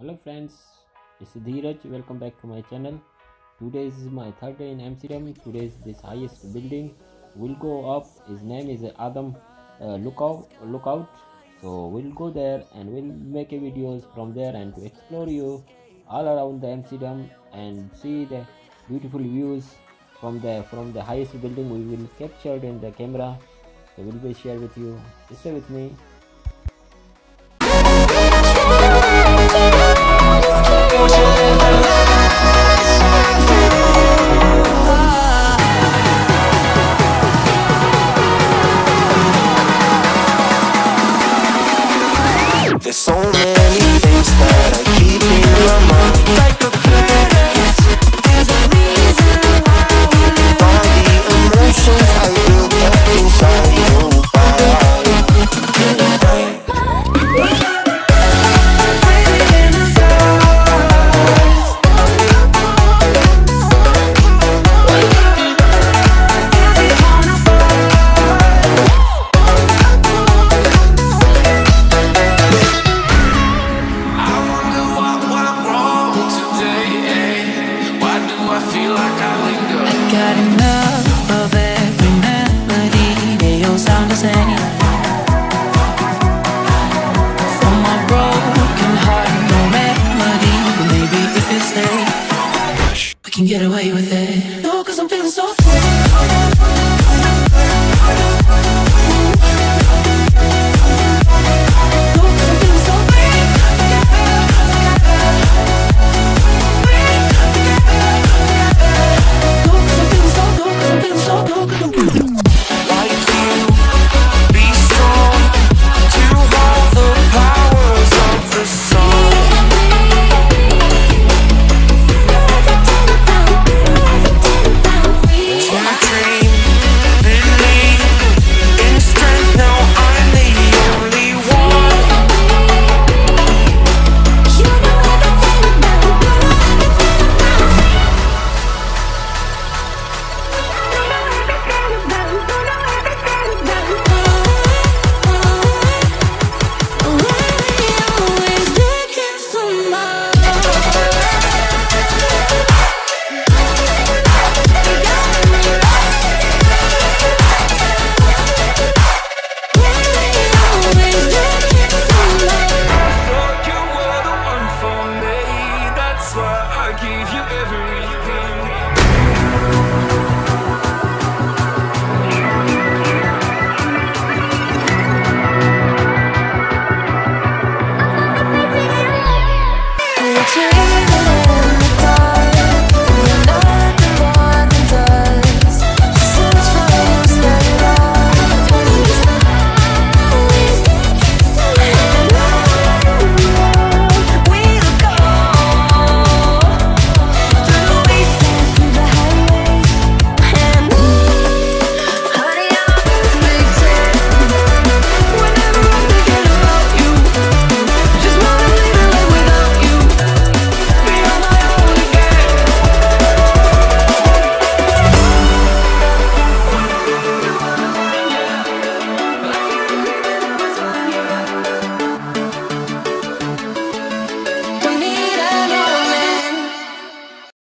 Hello friends, it's Dheeraj. Welcome back to my channel. Today is my third day in Amsterdam. Today is this highest building we'll go up. His name is A'DAM Lookout. So we'll go there and we'll make a videos from there and to explore you all around the Amsterdam and see the beautiful views from the highest building we will capture in the camera. So we'll be share with you. Stay with me.